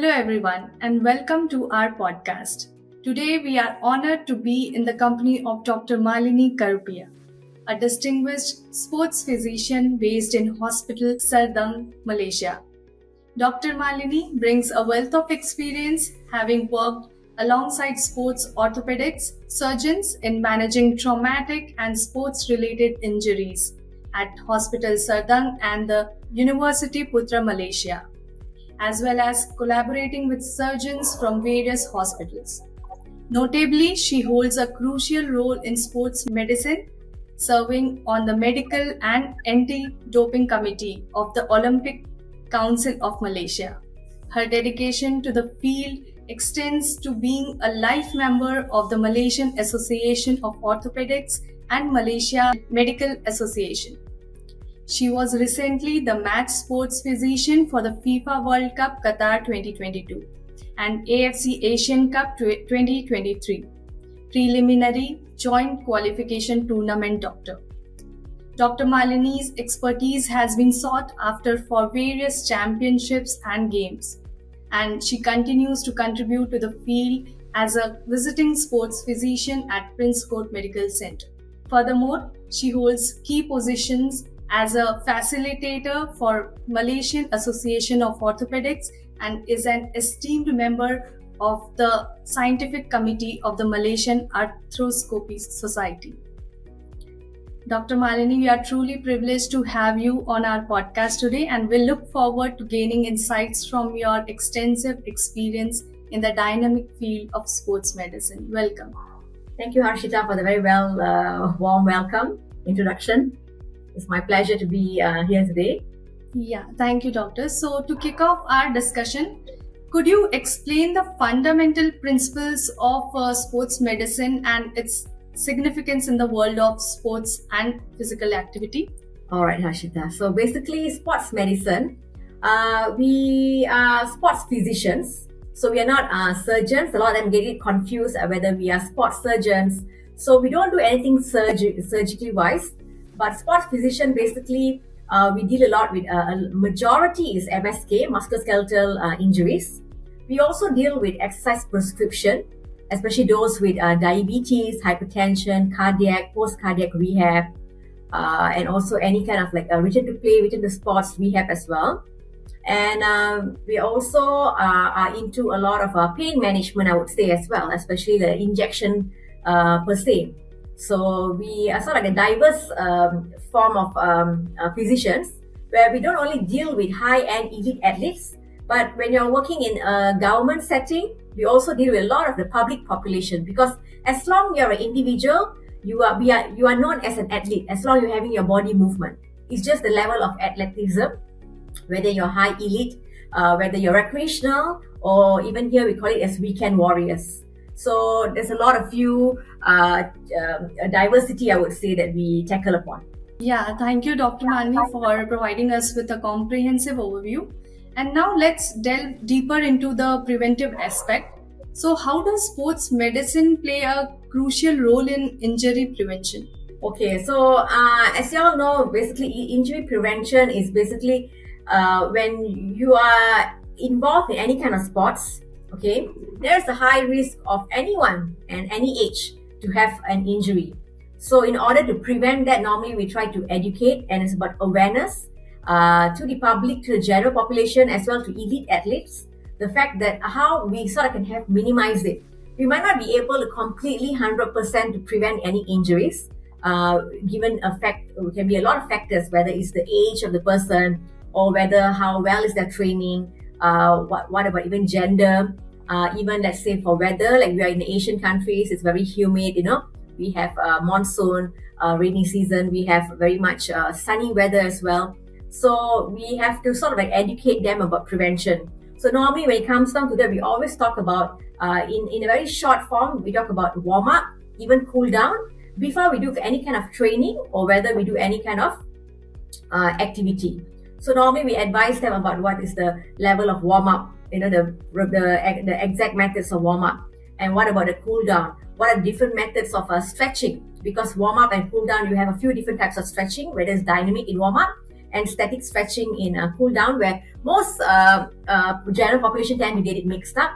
Hello everyone and welcome to our podcast. Today we are honored to be in the company of Dr. Malini Karupiah, a distinguished sports physician based in Hospital Serdang, Malaysia. Dr. Malini brings a wealth of experience, having worked alongside sports orthopedics surgeons in managing traumatic and sports-related injuries at Hospital Serdang and the University Putra, Malaysia, as well as collaborating with surgeons from various hospitals. Notably, she holds a crucial role in sports medicine, serving on the Medical and Anti-Doping Committee of the Olympic Council of Malaysia. Her dedication to the field extends to being a life member of the Malaysian Association of Orthopedics and Malaysia Medical Association. She was recently the match sports physician for the FIFA World Cup Qatar 2022 and AFC Asian Cup 2023 preliminary joint qualification tournament doctor. Dr. Malini's expertise has been sought after for various championships and games, and she continues to contribute to the field as a visiting sports physician at Prince Court Medical Center. Furthermore, she holds key positions as a facilitator for Malaysian Association of Orthopedics and is an esteemed member of the scientific committee of the Malaysian Arthroscopy Society. Dr. Malini, we are truly privileged to have you on our podcast today, and we look forward to gaining insights from your extensive experience in the dynamic field of sports medicine. Welcome. Thank you, Harshita, for the very warm welcome introduction. It's my pleasure to be here today. Yeah, thank you, Doctor. So to kick off our discussion, could you explain the fundamental principles of sports medicine and its significance in the world of sports and physical activity? All right, Harshita. So basically, sports medicine, we are sports physicians. So we are not surgeons. A lot of them get it confused whether we are sports surgeons. So we don't do anything surgically wise. But sports physician, basically, we deal a lot with, majority is MSK, musculoskeletal injuries. We also deal with exercise prescription, especially those with diabetes, hypertension, cardiac, post-cardiac rehab, and also any kind of like a return to play, return to sports rehab as well. And we also are into a lot of pain management, I would say, as well, especially the injection per se. So we are sort of like a diverse form of physicians, where we don't only deal with high-end elite athletes, but when you're working in a government setting, we also deal with a lot of the public population, because as long as you're an individual, you are known as an athlete, as long as you're having your body movement. It's just the level of athleticism, whether you're high elite, whether you're recreational, or even here we call it as weekend warriors. So there's a lot of diversity, I would say, that we tackle upon. Yeah, thank you, Dr. Malini, for providing us with a comprehensive overview. And now let's delve deeper into the preventive aspect. So how does sports medicine play a crucial role in injury prevention? Okay, so as you all know, basically injury prevention is basically when you are involved in any kind of sports. Okay, there's a high risk of anyone and any age to have an injury. So in order to prevent that, normally we try to educate, and it's about awareness to the public, to the general population, as well to elite athletes, the fact that how we sort of can have minimized it. We might not be able to completely 100% to prevent any injuries, given a fact, it can be a lot of factors, whether it's the age of the person, or whether how well is their training, what about even gender, even let's say for weather, like we are in Asian countries, it's very humid, you know, we have monsoon, rainy season, we have very much sunny weather as well. So we have to sort of like educate them about prevention. So normally when it comes down to that, we always talk about, in a very short form, we talk about warm up, even cool down, before we do any kind of training or whether we do any kind of activity. So normally we advise them about what is the level of warm-up, you know, the exact methods of warm-up, and what about the cool-down, what are different methods of stretching, because warm-up and cool-down, you have a few different types of stretching, whether it's dynamic in warm-up and static stretching in cool down, where most general population tend to get it mixed up.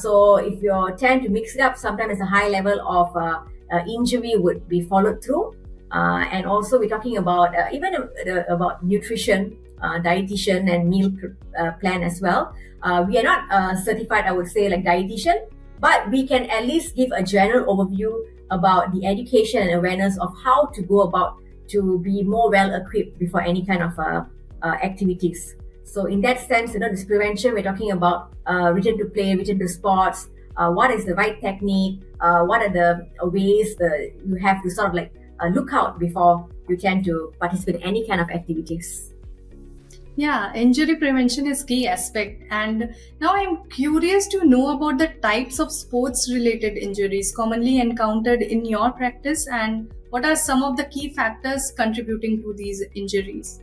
So if you tend to mix it up, sometimes a high level of injury would be followed through. And also we're talking about even about nutrition, dietitian and meal plan as well. We are not certified, I would say, like dietitian, but we can at least give a general overview about the education and awareness of how to go about to be more well equipped before any kind of activities. So in that sense, you know, this prevention, we're talking about return to play, return to sports, what is the right technique, what are the ways that you have to sort of like look out before you tend to participate in any kind of activities. Yeah, injury prevention is key aspect. And now I'm curious to know about the types of sports related injuries commonly encountered in your practice, and what are some of the key factors contributing to these injuries?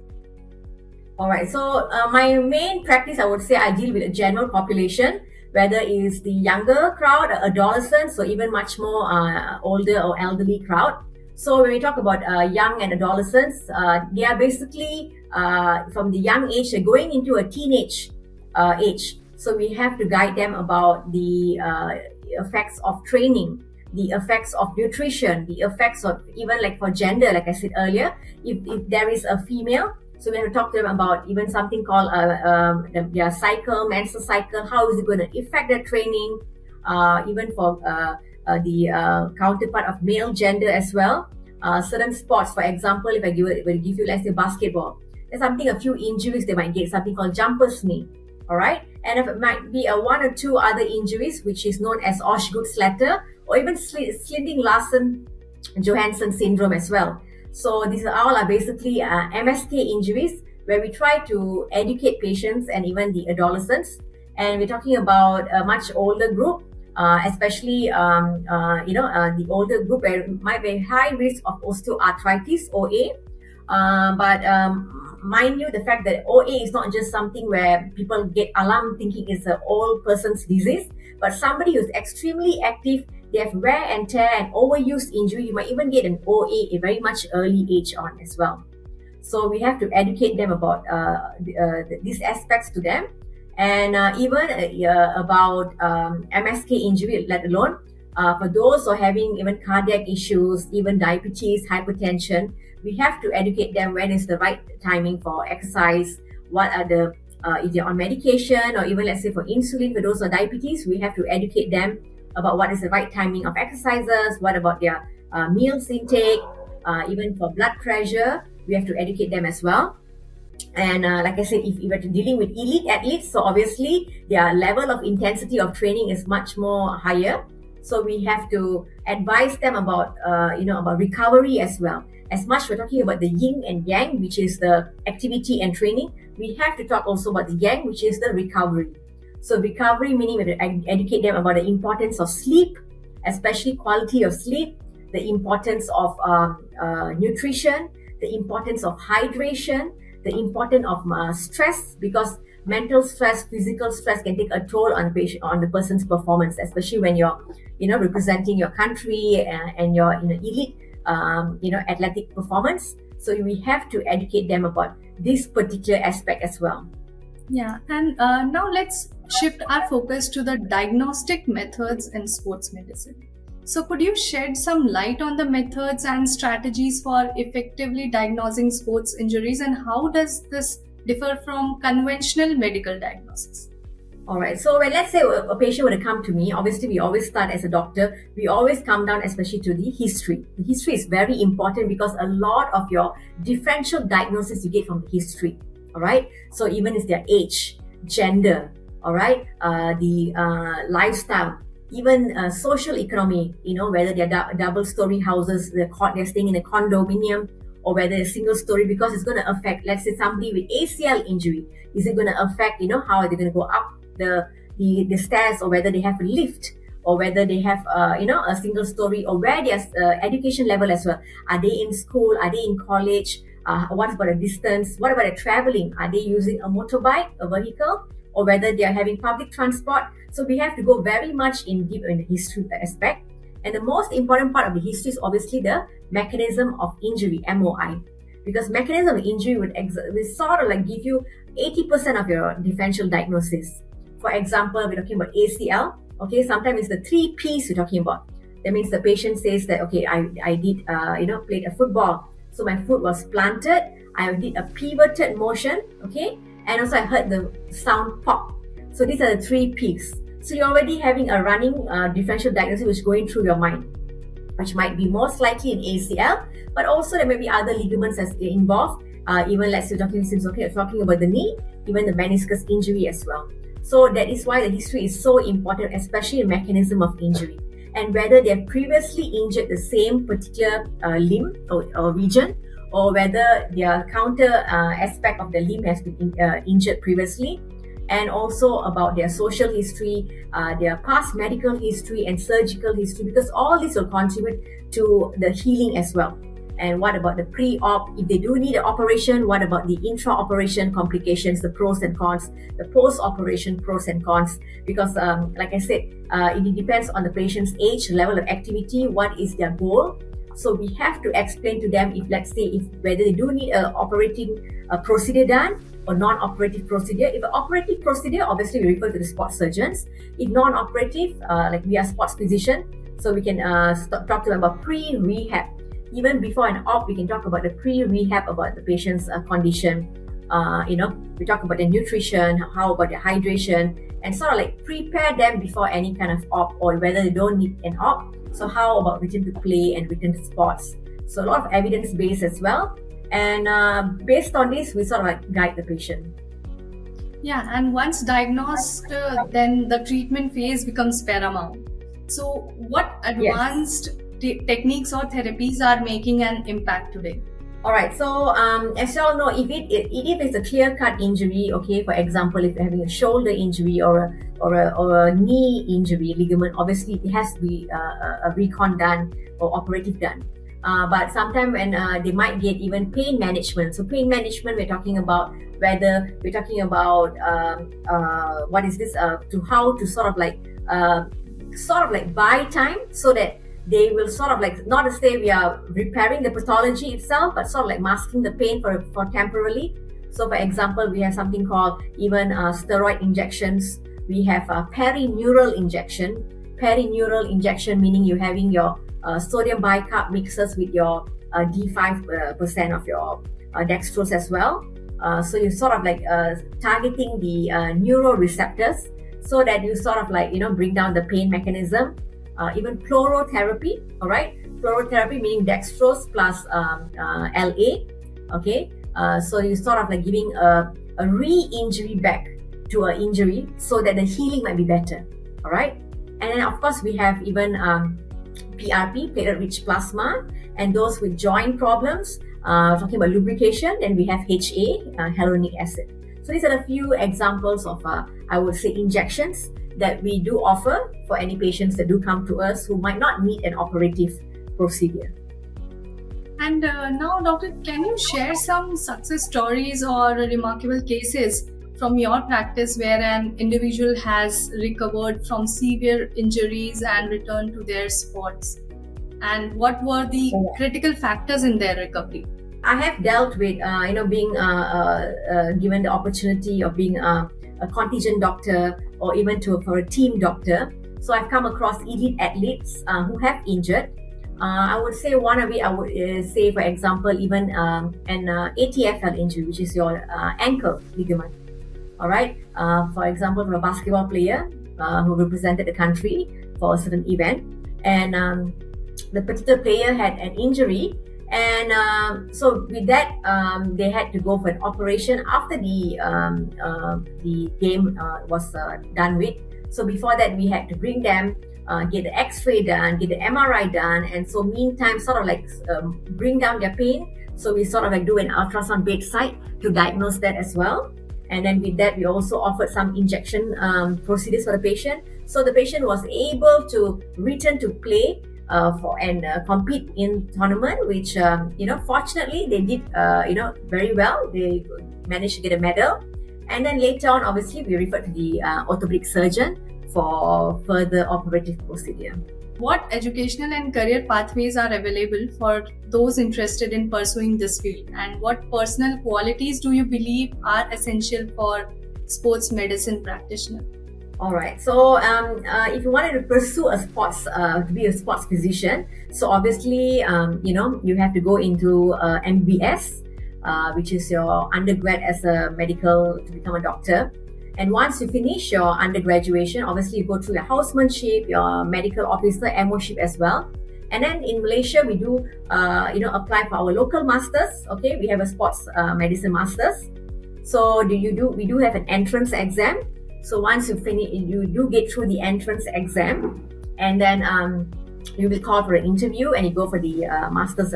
Alright, so my main practice, I would say, I deal with a general population, whether it is the younger crowd, adolescents, so even much more older or elderly crowd. So when we talk about young and adolescents, they are basically from the young age, they're going into a teenage age. So we have to guide them about the effects of training, the effects of nutrition, the effects of even like for gender, like I said earlier, if there is a female, so we have to talk to them about even something called their cycle, menstrual cycle, how is it going to affect their training, even for the counterpart of male gender as well. Certain sports, for example, if I give you, let's say, basketball, there's something, a few injuries they might get, something called jumper's knee, all right? And if it might be one or two other injuries, which is known as Osgood-Schlatter, or even Slindling-Larsen-Johansson syndrome as well. So these are all basically MSK injuries, where we try to educate patients and even the adolescents. And we're talking about a much older group, especially the older group where might be high risk of osteoarthritis, OA. But mind you, the fact that OA is not just something where people get alarmed thinking it's an old person's disease, but somebody who's extremely active, they have wear and tear and overuse injury. You might even get an OA a very much early age on as well. So we have to educate them about these aspects to them, and about MSK injury, let alone for those who are having even cardiac issues, even diabetes, hypertension. We have to educate them when is the right timing for exercise. What are the if they're on medication, or even let's say for insulin for those who are diabetes, we have to educate them about what is the right timing of exercises, what about their meals intake, even for blood pressure, we have to educate them as well. And like I said, if you are dealing with elite athletes, so obviously their level of intensity of training is much more higher. So we have to advise them about, about recovery as well. As much we're talking about the yin and yang, which is the activity and training, we have to talk also about the yang, which is the recovery. So recovery, meaning we educate them about the importance of sleep, especially quality of sleep, the importance of nutrition, the importance of hydration, the importance of stress, because mental stress, physical stress can take a toll on the person's performance, especially when you're, representing your country and you're in an elite, athletic performance. So we have to educate them about this particular aspect as well. Yeah, and now let's shift our focus to the diagnostic methods in sports medicine. So could you shed some light on the methods and strategies for effectively diagnosing sports injuries, and how does this differ from conventional medical diagnosis? Alright, so when let's say a patient were to come to me, obviously we always start as a doctor, we always come down especially to the history. The history is very important because a lot of your differential diagnosis you get from the history. All right, so even it's their age, gender, all right, the lifestyle, even social economy, whether they're double-story houses, they're staying in a condominium, or whether it's single-story, because it's going to affect, let's say, somebody with ACL injury. Is it going to affect, how are they going to go up the stairs, or whether they have a lift, or whether they have, a single-story, or where their education level as well. Are they in school? Are they in college? What about a distance? What about a traveling? Are they using a motorbike, a vehicle, or whether they are having public transport? So we have to go very much in deep in the history aspect. And the most important part of the history is obviously the mechanism of injury, MOI. because mechanism of injury would sort of like give you 80% of your differential diagnosis. For example, we're talking about ACL. Okay, sometimes it's the 3 Ps we're talking about. That means the patient says that, okay, I played a football, so my foot was planted. I did a pivoted motion, okay, and also I heard the sound pop. So these are the 3 Ps. So you're already having a running differential diagnosis which is going through your mind, which might be most likely in ACL, but also there may be other ligaments as involved. Even let's say talking about the knee, even the meniscus injury as well. So that is why the history is so important, especially in mechanism of injury and whether they have previously injured the same particular limb or region, or whether their counter aspect of the limb has been injured previously, and also about their social history, their past medical history and surgical history, because all this will contribute to the healing as well. And what about the pre-op? If they do need an operation, what about the intra-operation complications, the pros and cons, the post-operation pros and cons? Because like I said, it depends on the patient's age, level of activity, what is their goal. So we have to explain to them if, let's say, if whether they do need an operating procedure done or non-operative procedure. If an operative procedure, obviously we refer to the sports surgeons. If non-operative, like we are sports physician, so we can talk to them about pre-rehab. Even before an op, we can talk about the pre-rehab, about the patient's condition. We talk about the nutrition, how about the hydration, and sort of like prepare them before any kind of op, or whether they don't need an op. So how about return to play and return to sports? So a lot of evidence-based as well. And based on this, we sort of like guide the patient. Yeah, and once diagnosed, then the treatment phase becomes paramount. So what advanced techniques or therapies are making an impact today? Alright, so as you all know, if it's a clear-cut injury, okay, for example, if you're having a shoulder injury or a knee injury, ligament, obviously it has to be a recon done or operative done. But sometimes when they might get even pain management. So pain management, we're talking about whether we're talking about how to buy time so that they will sort of like, not to say we are repairing the pathology itself, but sort of like masking the pain for temporarily. So for example, we have something called even steroid injections. We have a perineural injection. Perineural injection meaning you're having your sodium bicarb mixes with your D5% of your dextrose as well. So you're sort of like targeting the neuroreceptors so that you sort of like, bring down the pain mechanism. Even fluorotherapy, all right? Fluorotherapy meaning dextrose plus LA, okay? So you sort of like giving a re-injury back to an injury so that the healing might be better, all right? And then of course we have even PRP, platelet-rich plasma, and those with joint problems, talking about lubrication, then we have HA, hyaluronic acid. So these are a few examples of, I would say, injections that we do offer for any patients that do come to us who might not need an operative procedure. And now, Doctor, can you share some success stories or remarkable cases from your practice where an individual has recovered from severe injuries and returned to their sports? And what were the critical factors in their recovery? I have dealt with, being given the opportunity of being a contingent doctor, or even for a team doctor. So I've come across elite athletes who have injured. I would say one of it, I would say, for example, even an ATFL injury, which is your ankle ligament. All right. For example, for a basketball player who represented the country for a certain event, and the particular player had an injury. And so with that, they had to go for an operation after the game was done with. So before that, we had to bring them, get the X-ray done, get the MRI done, and so meantime, sort of like bring down their pain. So we sort of like do an ultrasound bedside to diagnose that as well. And then with that, we also offered some injection procedures for the patient. So the patient was able to return to play and compete in tournament, which fortunately they did very well. They managed to get a medal, and then later on, obviously, we referred to the orthopedic surgeon for further operative procedure. What educational and career pathways are available for those interested in pursuing this field, and what personal qualities do you believe are essential for sports medicine practitioner? Alright, so if you wanted to pursue a sports, to be a sports physician, so obviously, you have to go into MBBS, which is your undergrad as a medical to become a doctor. And once you finish your undergraduation, obviously you go through your housemanship, your medical officer, MO-ship as well. And then in Malaysia, we do, apply for our local masters. Okay, we have a sports medicine masters. So we do have an entrance exam. So once you finish, you do get through the entrance exam, and then you will call for an interview and you go for the masters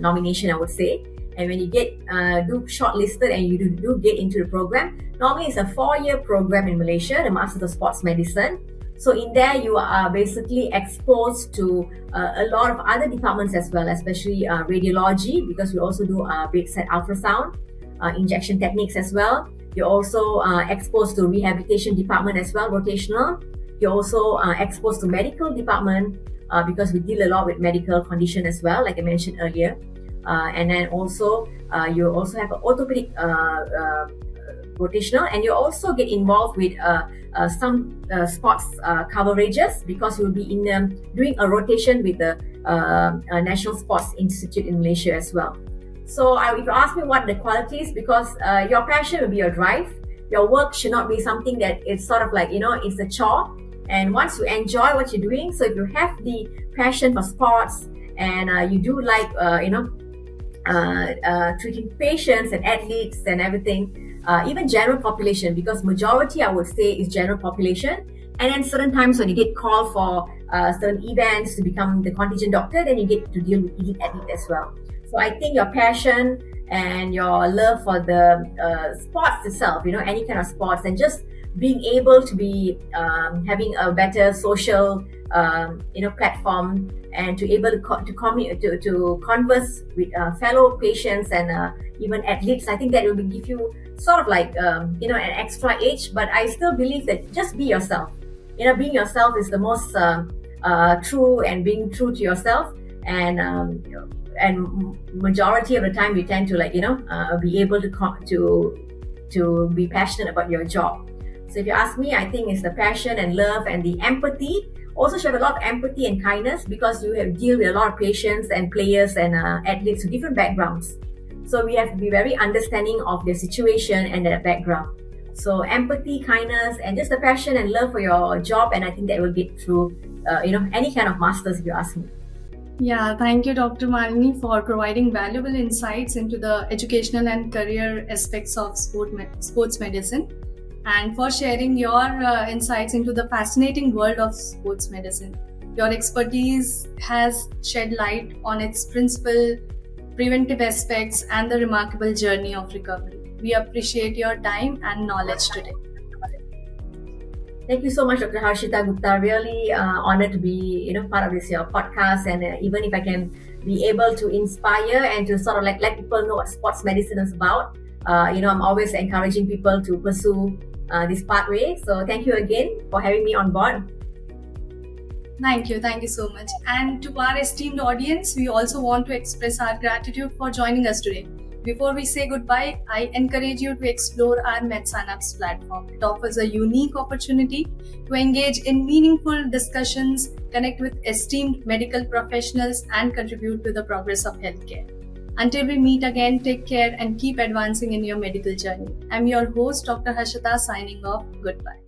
nomination, I would say. And when you get do shortlisted and you do get into the program, normally it's a 4-year program in Malaysia, the Masters of Sports Medicine. So in there, you are basically exposed to a lot of other departments as well, especially radiology, because we also do bedside ultrasound, injection techniques as well. You're also exposed to rehabilitation department as well, rotational. You're also exposed to medical department because we deal a lot with medical condition as well, like I mentioned earlier. And then also, you also have an orthopedic rotational, and you also get involved with some sports coverages, because you'll be in doing a rotation with the National Sports Institute in Malaysia as well. So if you ask me what the qualities, because your passion will be your drive. Your work should not be something that it's sort of like, it's a chore. And once you enjoy what you're doing, so if you have the passion for sports, and you do like, treating patients and athletes and everything, even general population, because majority I would say is general population. And then certain times when you get called for certain events to become the contingent doctor, then you get to deal with elite athlete as well. So I think your passion and your love for the sports itself, any kind of sports, and just being able to be having a better social platform, and to able to converse with fellow patients and even athletes, I think that will give you sort of like an extra edge. But I still believe that just be yourself. Being yourself is the most true, and being true to yourself, and majority of the time we tend to be able to be passionate about your job. So if you ask me, I think it's the passion and love and the empathy. Also show a lot of empathy and kindness, because you have deal with a lot of patients and players and athletes with different backgrounds. So we have to be very understanding of their situation and their background. So empathy, kindness, and just the passion and love for your job, and I think that will get through, any kind of masters if you ask me. Yeah, thank you, Dr. Malini, for providing valuable insights into the educational and career aspects of sports medicine, and for sharing your insights into the fascinating world of sports medicine. Your expertise has shed light on its principal, preventive aspects, and the remarkable journey of recovery. We appreciate your time and knowledge today. Thank you so much, Dr. Harshita Gupta. Really honored to be, part of this podcast, and even if I can be able to inspire and to sort of like let people know what sports medicine is about. I'm always encouraging people to pursue this pathway. So thank you again for having me on board. Thank you so much. And to our esteemed audience, we also want to express our gratitude for joining us today. Before we say goodbye, I encourage you to explore our MedSynapse platform. It offers a unique opportunity to engage in meaningful discussions, connect with esteemed medical professionals, and contribute to the progress of healthcare. Until we meet again, take care and keep advancing in your medical journey. I'm your host, Dr. Harshita, signing off. Goodbye.